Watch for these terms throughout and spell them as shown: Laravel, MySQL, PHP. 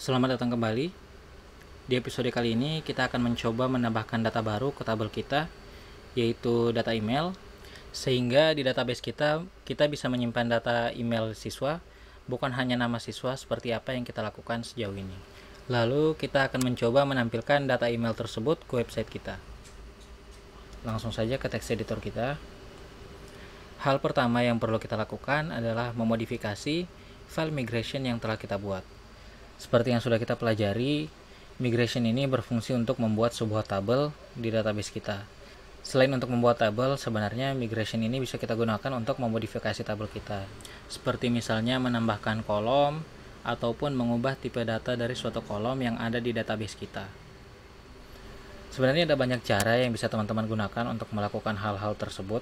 Selamat datang kembali. Di episode kali ini kita akan mencoba menambahkan data baru ke tabel kita, yaitu data email, sehingga di database kita bisa menyimpan data email siswa, bukan hanya nama siswa seperti apa yang kita lakukan sejauh ini. Lalu kita akan mencoba menampilkan data email tersebut ke website kita. Langsung saja ke text editor kita. Hal pertama yang perlu kita lakukan adalah memodifikasi file migration yang telah kita buat. Seperti yang sudah kita pelajari, migration ini berfungsi untuk membuat sebuah tabel di database kita. Selain untuk membuat tabel, sebenarnya migration ini bisa kita gunakan untuk memodifikasi tabel kita. Seperti misalnya menambahkan kolom, ataupun mengubah tipe data dari suatu kolom yang ada di database kita. Sebenarnya ada banyak cara yang bisa teman-teman gunakan untuk melakukan hal-hal tersebut.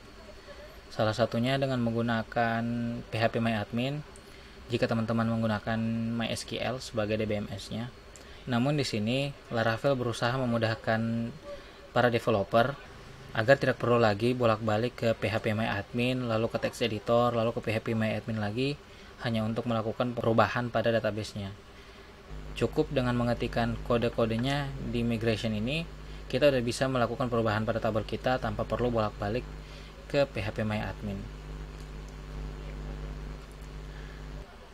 Salah satunya dengan menggunakan PHP MyAdmin jika teman-teman menggunakan MySQL sebagai DBMS-nya. Namun di sini Laravel berusaha memudahkan para developer agar tidak perlu lagi bolak-balik ke PHP MyAdmin, lalu ke text editor, lalu ke PHP MyAdmin lagi hanya untuk melakukan perubahan pada database-nya. Cukup dengan mengetikkan kode-kodenya di migration ini, kita udah bisa melakukan perubahan pada tabel kita tanpa perlu bolak-balik ke PHP MyAdmin.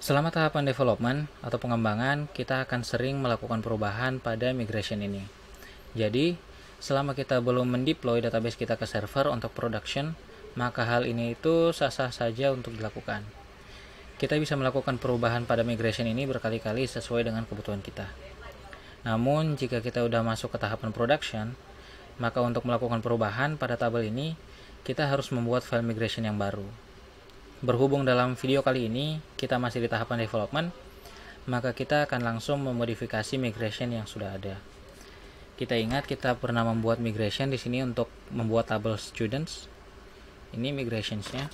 Selama tahapan development atau pengembangan, kita akan sering melakukan perubahan pada migration ini. Jadi, selama kita belum mendeploy database kita ke server untuk production, maka hal ini itu sah-sah saja untuk dilakukan. Kita bisa melakukan perubahan pada migration ini berkali-kali sesuai dengan kebutuhan kita. Namun, jika kita udah masuk ke tahapan production, maka untuk melakukan perubahan pada tabel ini, kita harus membuat file migration yang baru. Berhubung dalam video kali ini kita masih di tahapan development, maka kita akan langsung memodifikasi migration yang sudah ada. Kita ingat kita pernah membuat migration di sini untuk membuat tabel students. Ini migrationsnya.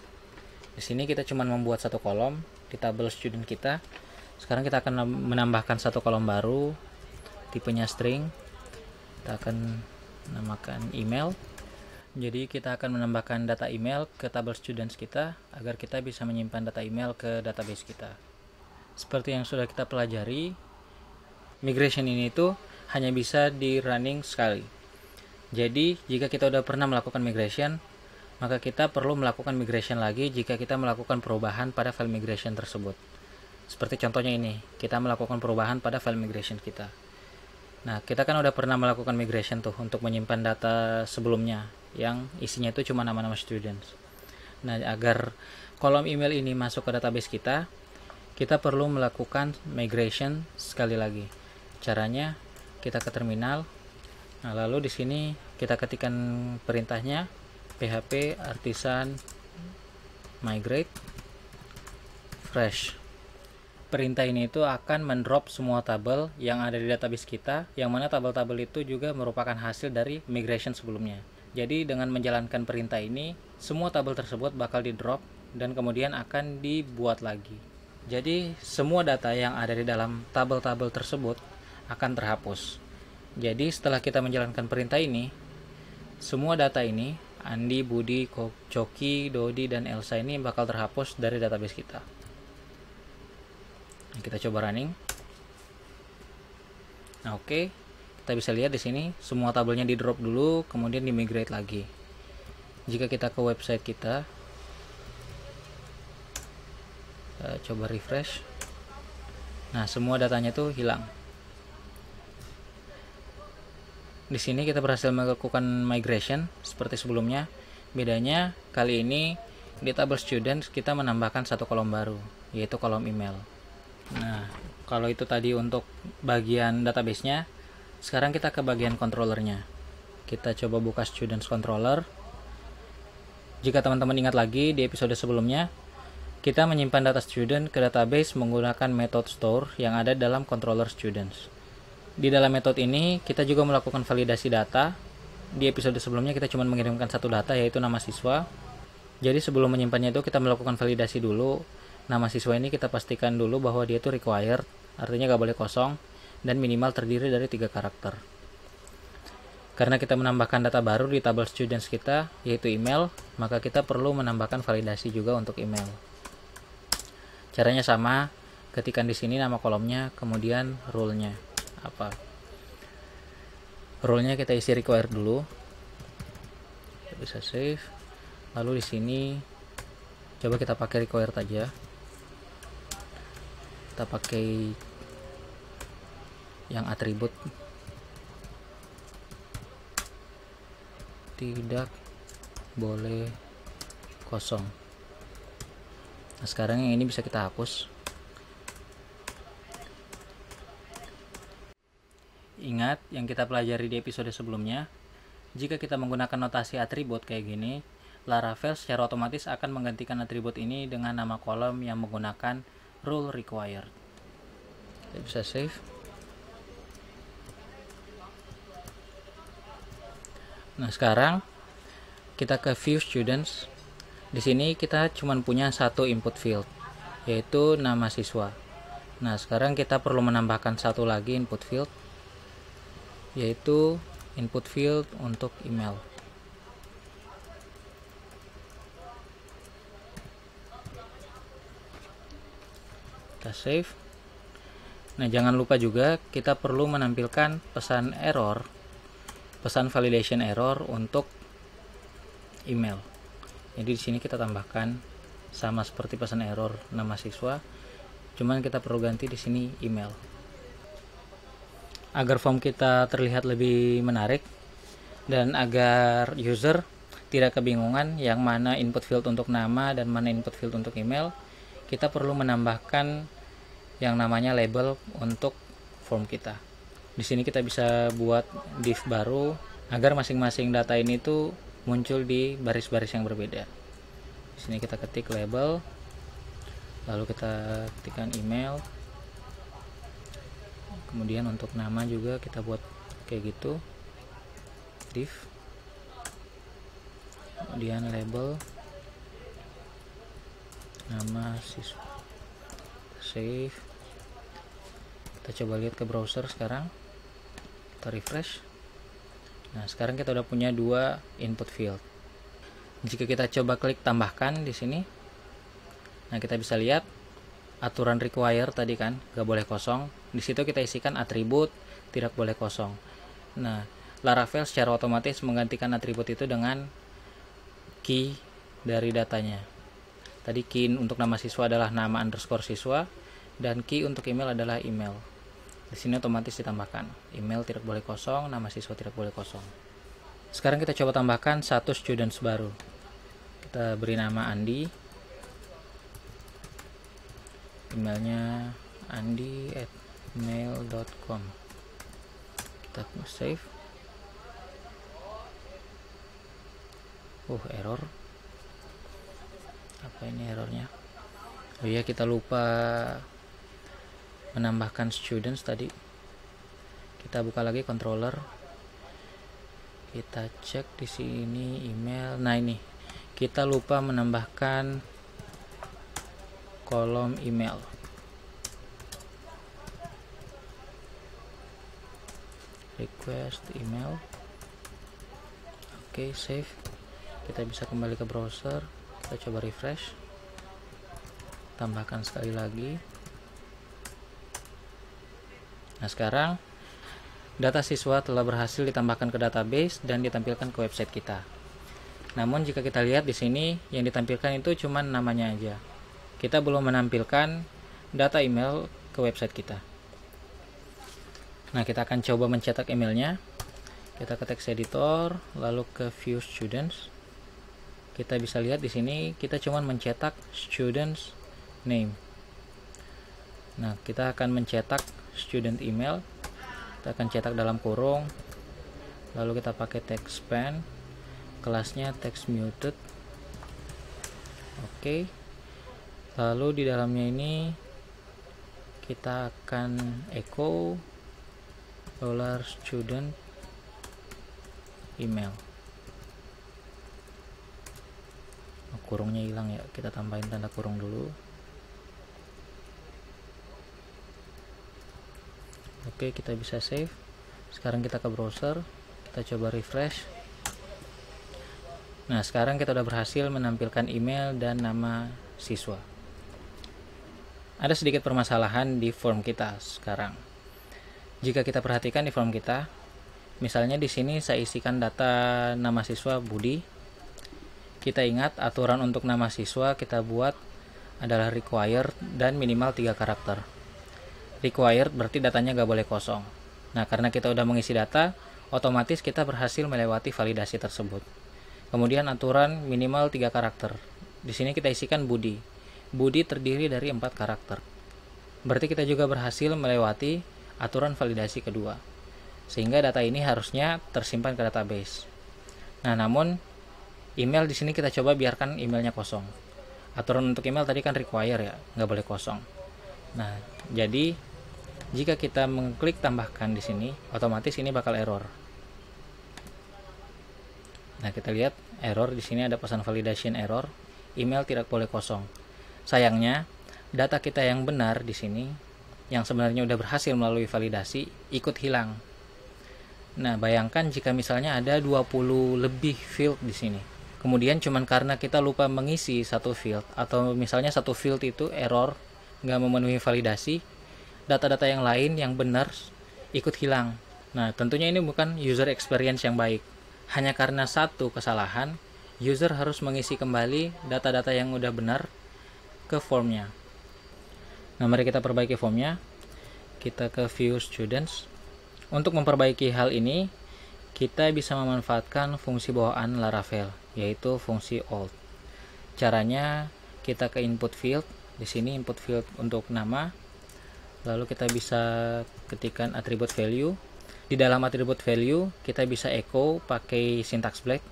Di sini kita cuma membuat satu kolom di tabel student kita. Sekarang kita akan menambahkan satu kolom baru, tipenya string. Kita akan namakan email. Jadi kita akan menambahkan data email ke tabel students kita agar kita bisa menyimpan data email ke database kita. Seperti yang sudah kita pelajari, migration ini itu hanya bisa di running sekali. Jadi jika kita udah pernah melakukan migration, maka kita perlu melakukan migration lagi jika kita melakukan perubahan pada file migration tersebut. Seperti contohnya ini, kita melakukan perubahan pada file migration kita. Nah, kita kan udah pernah melakukan migration tuh untuk menyimpan data sebelumnya yang isinya itu cuma nama-nama students. Nah, agar kolom email ini masuk ke database kita perlu melakukan migration sekali lagi. Caranya, kita ke terminal. Nah, lalu di sini kita ketikkan perintahnya php artisan migrate fresh. Perintah ini itu akan mendrop semua tabel yang ada di database kita, yang mana tabel-tabel itu juga merupakan hasil dari migration sebelumnya. Jadi dengan menjalankan perintah ini, semua tabel tersebut bakal di-drop dan kemudian akan dibuat lagi. Jadi semua data yang ada di dalam tabel-tabel tersebut akan terhapus. Jadi setelah kita menjalankan perintah ini, semua data ini, Andi, Budi, Coki, Dodi, dan Elsa ini bakal terhapus dari database kita. Kita coba running. Nah, oke. Kita bisa lihat di sini semua tabelnya di drop dulu, kemudian di migrate lagi. Jika kita ke website kita coba refresh. Nah, semua datanya tuh hilang. Di sini kita berhasil melakukan migration seperti sebelumnya. Bedanya kali ini di tabel students kita menambahkan satu kolom baru, yaitu kolom email. Nah, kalau itu tadi untuk bagian database-nya. Sekarang kita ke bagian controllernya. Kita coba buka students controller. Jika teman-teman ingat lagi di episode sebelumnya, kita menyimpan data student ke database menggunakan method store yang ada dalam controller students. Di dalam method ini kita juga melakukan validasi data. Di episode sebelumnya kita cuma mengirimkan satu data, yaitu nama siswa. Jadi sebelum menyimpannya itu kita melakukan validasi dulu. Nama siswa ini kita pastikan dulu bahwa dia itu required, artinya gak boleh kosong, dan minimal terdiri dari 3 karakter. Karena kita menambahkan data baru di tabel students kita, yaitu email, maka kita perlu menambahkan validasi juga untuk email. Caranya sama, ketikan di sini nama kolomnya, kemudian rule-nya apa. Rule-nya kita isi require dulu. Kita bisa save. Lalu di sini coba kita pakai require aja. Kita pakai yang atribut tidak boleh kosong. Nah, sekarang yang ini bisa kita hapus. Ingat yang kita pelajari di episode sebelumnya, jika kita menggunakan notasi atribut kayak gini, Laravel secara otomatis akan menggantikan atribut ini dengan nama kolom yang menggunakan rule required. Kita bisa save. Nah, sekarang kita ke view students. Di sini kita cuma punya satu input field, yaitu nama siswa. Nah, sekarang kita perlu menambahkan satu lagi input field, yaitu input field untuk email. Kita save. Nah, jangan lupa juga kita perlu menampilkan pesan error, pesan validation error untuk email. Jadi di sini kita tambahkan sama seperti pesan error nama siswa, cuman kita perlu ganti di sini email. Agar form kita terlihat lebih menarik dan agar user tidak kebingungan yang mana input field untuk nama dan mana input field untuk email, kita perlu menambahkan yang namanya label untuk form kita. Di sini kita bisa buat div baru agar masing-masing data ini tuh muncul di baris-baris yang berbeda. Di sini kita ketik label, lalu kita ketikkan email, kemudian untuk nama juga kita buat kayak gitu, div, kemudian label nama siswa. Save. Kita coba lihat ke browser sekarang. Kita refresh. Nah, sekarang kita udah punya dua input field. Jika kita coba klik tambahkan di sini, nah kita bisa lihat aturan require tadi kan, nggak boleh kosong. Di situ kita isikan atribut tidak boleh kosong. Nah, Laravel secara otomatis menggantikan atribut itu dengan key dari datanya. Tadi key untuk nama siswa adalah nama underscore siswa, dan key untuk email adalah email. Di sini otomatis ditambahkan email tidak boleh kosong, nama siswa tidak boleh kosong. Sekarang kita coba tambahkan satu students baru. Kita beri nama Andi, emailnya andi@mail.com. kita save. Error. Apa ini errornya? Oh iya, kita lupa menambahkan students tadi. Kita buka lagi controller, kita cek di sini email. Nah, ini kita lupa menambahkan kolom email. Request email. Oke, save. Kita bisa kembali ke browser. Kita coba refresh, tambahkan sekali lagi. Nah, sekarang data siswa telah berhasil ditambahkan ke database dan ditampilkan ke website kita. Namun jika kita lihat di sini, yang ditampilkan itu cuma namanya aja. Kita belum menampilkan data email ke website kita. Nah, kita akan coba mencetak emailnya. Kita ke text editor, lalu ke view students. Kita bisa lihat di sini kita cuma mencetak students name. Nah, kita akan mencetak student email. Kita akan cetak dalam kurung, lalu kita pakai text pen, kelasnya text muted. Oke. Lalu di dalamnya ini kita akan echo $student email. Oh, kurungnya hilang ya, kita tambahin tanda kurung dulu. Oke, kita bisa save. Sekarang kita ke browser, kita coba refresh. Nah, sekarang kita udah berhasil menampilkan email dan nama siswa. ada sedikit permasalahan di form kita sekarang. Jika kita perhatikan di form kita, misalnya di sini saya isikan data nama siswa Budi. Kita ingat aturan untuk nama siswa kita buat adalah required dan minimal 3 karakter. Required berarti datanya nggak boleh kosong. Nah, karena kita udah mengisi data, otomatis kita berhasil melewati validasi tersebut. Kemudian aturan minimal 3 karakter. Di sini kita isikan Budi. Budi terdiri dari 4 karakter. Berarti kita juga berhasil melewati aturan validasi kedua. Sehingga data ini harusnya tersimpan ke database. Nah, namun email di sini kita coba biarkan emailnya kosong. Aturan untuk email tadi kan require ya, nggak boleh kosong. Nah, jadi jika kita mengklik tambahkan di sini, otomatis ini bakal error. Nah, kita lihat error di sini ada pesan validation error, email tidak boleh kosong. Sayangnya, data kita yang benar di sini, yang sebenarnya udah berhasil melalui validasi, ikut hilang. Nah, bayangkan jika misalnya ada 20 lebih field di sini. Kemudian cuman karena kita lupa mengisi satu field, atau misalnya satu field itu error, nggak memenuhi validasi, data-data yang lain yang benar ikut hilang. Nah, tentunya ini bukan user experience yang baik. Hanya karena satu kesalahan, user harus mengisi kembali data-data yang udah benar ke formnya. Nah, mari kita perbaiki formnya. Kita ke view students. Untuk memperbaiki hal ini, kita bisa memanfaatkan fungsi bawaan Laravel, yaitu fungsi old. Caranya kita ke input field, di sini input field untuk nama, lalu kita bisa ketikkan atribut value. Di dalam atribut value kita bisa echo pakai syntax black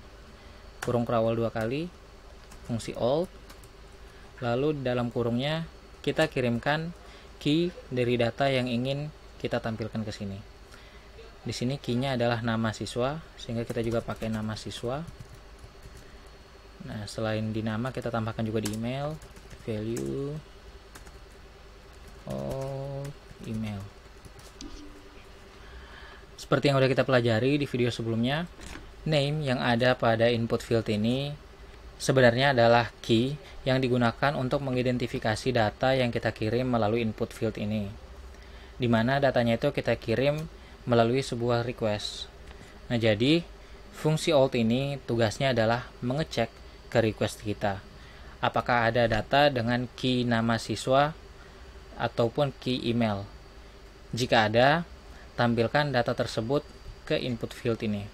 kurung kerawal 2 kali fungsi old, lalu di dalam kurungnya kita kirimkan key dari data yang ingin kita tampilkan ke sini. Di sini key-nya adalah nama siswa, sehingga kita juga pakai nama siswa. Nah, selain di nama kita tambahkan juga di email, value old email. Seperti yang udah kita pelajari di video sebelumnya, name yang ada pada input field ini sebenarnya adalah key yang digunakan untuk mengidentifikasi data yang kita kirim melalui input field ini, dimana datanya itu kita kirim melalui sebuah request. Nah, jadi fungsi old ini tugasnya adalah mengecek ke request kita, apakah ada data dengan key nama siswa ataupun key email. Jika ada, tampilkan data tersebut ke input field ini.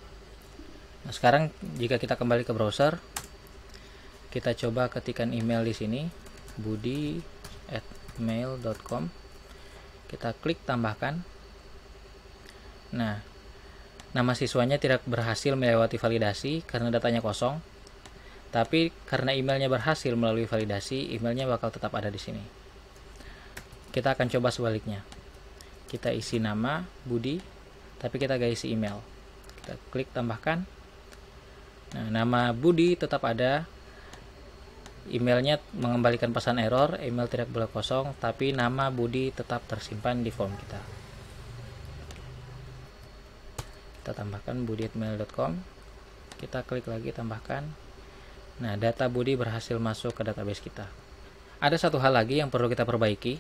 Nah, sekarang jika kita kembali ke browser, kita coba ketikkan email di sini, budi@mail.com. Kita klik tambahkan. Nah, nama siswanya tidak berhasil melewati validasi karena datanya kosong. Tapi karena emailnya berhasil melalui validasi, emailnya bakal tetap ada di sini. Kita akan coba sebaliknya. Kita isi nama Budi, tapi kita gak isi email. Kita klik tambahkan. Nah, nama Budi tetap ada. Emailnya mengembalikan pesan error, email tidak boleh kosong, tapi nama Budi tetap tersimpan di form kita. Kita tambahkan budi@mail.com. Kita klik lagi tambahkan. Nah, data Budi berhasil masuk ke database kita. Ada satu hal lagi yang perlu kita perbaiki.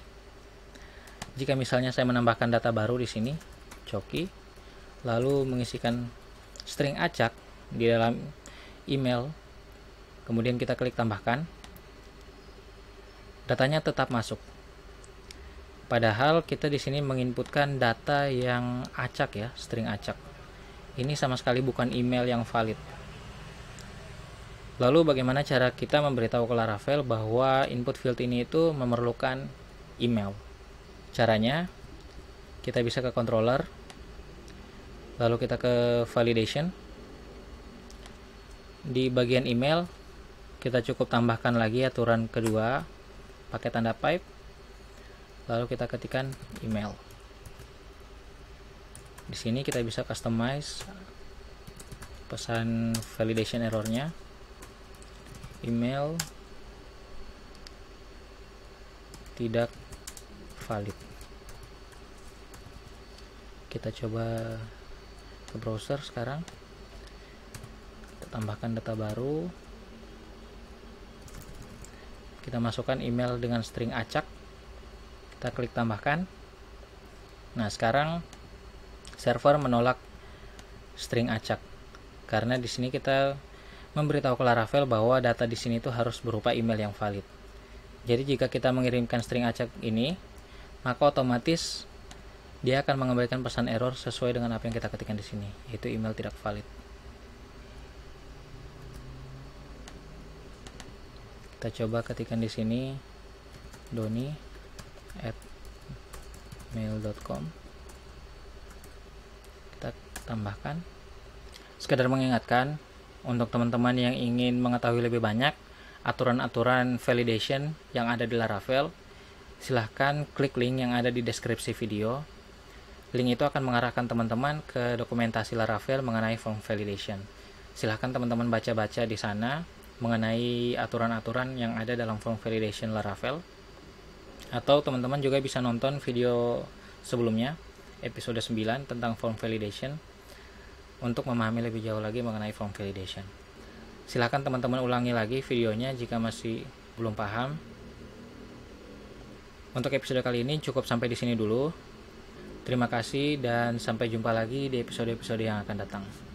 Jika misalnya saya menambahkan data baru di sini, Coki, lalu mengisikan string acak di dalam email, kemudian kita klik tambahkan, datanya tetap masuk. Padahal kita di sini menginputkan data yang acak ya, string acak. Ini sama sekali bukan email yang valid. Lalu bagaimana cara kita memberitahu ke Laravel bahwa input field ini itu memerlukan email? Caranya, kita bisa ke controller, lalu kita ke validation. Di bagian email, kita cukup tambahkan lagi aturan kedua, pakai tanda pipe, lalu kita ketikkan email. Di sini kita bisa customize pesan validation errornya. Email tidak valid. Kita coba ke browser sekarang. Kita tambahkan data baru. Kita masukkan email dengan string acak. Kita klik tambahkan. Nah, sekarang server menolak string acak karena di sini kita memberitahu ke Laravel bahwa data di sini itu harus berupa email yang valid. Jadi jika kita mengirimkan string acak ini, maka otomatis dia akan mengabaikan pesan error sesuai dengan apa yang kita ketikkan di sini, yaitu email tidak valid. Kita coba ketikkan di sini doni@mail.com. Kita tambahkan. Sekedar mengingatkan untuk teman-teman yang ingin mengetahui lebih banyak aturan-aturan validation yang ada di Laravel, silahkan klik link yang ada di deskripsi video. Link itu akan mengarahkan teman-teman ke dokumentasi Laravel mengenai form validation. Silahkan teman-teman baca-baca di sana mengenai aturan-aturan yang ada dalam form validation Laravel. Atau teman-teman juga bisa nonton video sebelumnya, episode 9 tentang form validation, untuk memahami lebih jauh lagi mengenai form validation. Silahkan teman-teman ulangi lagi videonya jika masih belum paham. Untuk episode kali ini cukup sampai di sini dulu. Terima kasih dan sampai jumpa lagi di episode-episode yang akan datang.